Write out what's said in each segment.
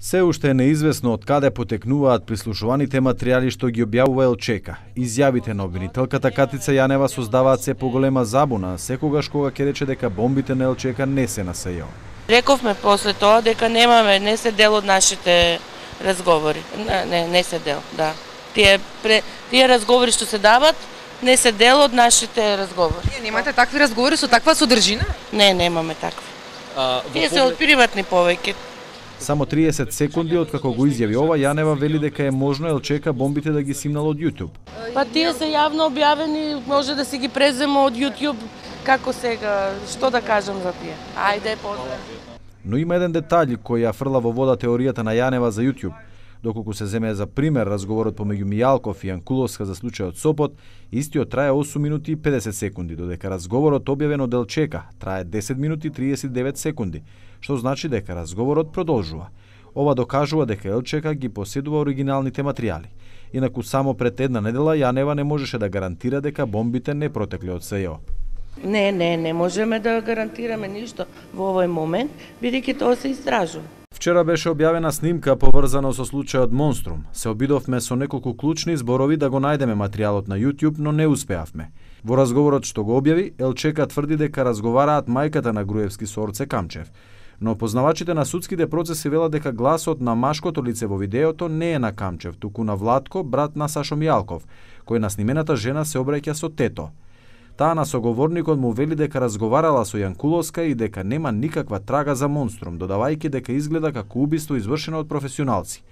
Се уште е неизвестно од каде потекнуваат прислушуваните материјали што ги објавува Ел Чека. Изјавите на обвинителката Катица Јанева создаваат се поголема забуна, секогаш кога ќе рече дека бомбите на Ел Чека не се на СЈО. Рековме после тоа дека немаме, не се дел од нашите разговори. Не се дел, да. Тие разговори што се дават, не се дел од нашите разговори. Вие немате такви разговори со таква содржина? Не, немаме такви. Тие се од приватни повеќе. Само 30 секунди откако го изјави ова, Јанева вели дека е можно Ел Чека бомбите да ги симнал од YouTube. Па тие се јавно објавени, може да си ги преземо од YouTube, како сега, што да кажам за тие? Ајде, поздрав. Но има еден детаљ кој ја фрла во вода теоријата на Јанева за YouTube. Доколку се земе за пример разговорот помеѓу Мијалков и Анкуловска за случајот Сопот, истиот трае 8 минути и 50 секунди, додека разговорот објавен од Ел Чека трае 10 минути и 39 секунди, што значи дека разговорот продолжува. Ова докажува дека Ел Чека ги поседува оригиналните материјали. Инаку само пред една недела Јанева не можеше да гарантира дека бомбите не протекле од СЈО. Не можеме да гарантираме ништо во овој момент, бидејќи тоа се истражува. Вчера беше објавена снимка поврзана со случајот Монструм. Се обидовме со неколку клучни зборови да го најдеме материјалот на YouTube, но не успеавме. Во разговорот што го објави, Ел Чека тврди дека разговараат мајката на Груевски со орце Камчев. Но познавачите на судските процеси велат дека гласот на машкото лице во видеото не е на Камчев, туку на Владко, брат на Сашо Мијалков, кој на снимената жена се обраќа со тето. Таа на соговорникот му вели дека разговарала со Јанкулоска и дека нема никаква трага за Монструм, додавајќи дека изгледа како убиство извршено од професионалци.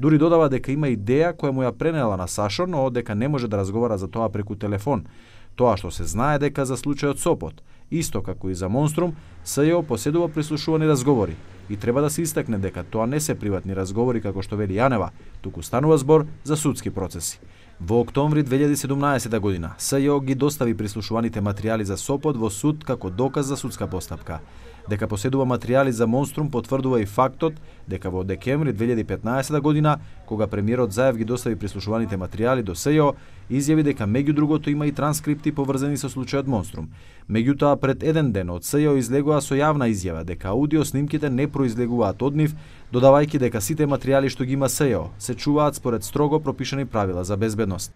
Дури додава дека има идеја која му ја пренела на Сашо, но дека не може да разговара за тоа преку телефон. Тоа што се знае дека за случајот Сопот, исто како и за Монструм, СЈО поседува прислушувани разговори и треба да се истакне дека тоа не се приватни разговори како што вели Јанева, туку станува збор за судски процеси. Во октомври 2017 година СЈО ги достави прислушуваните материјали за Сопот во суд како доказ за судска постапка. Дека поседува материјали за Монструм потврдува и фактот дека во декември 2015 година, кога премиерот Заев ги достави прислушуваните материјали до СЈО, изјави дека меѓу другото има и транскрипти поврзани со случајот Монструм. Меѓутоа, пред еден ден од СЈО излегува со јавна изјава дека аудио снимките не произлегуваат од нив, додавајќи дека сите материјали што ги има СЈО се чуваат според строго пропишани правила за безбедност.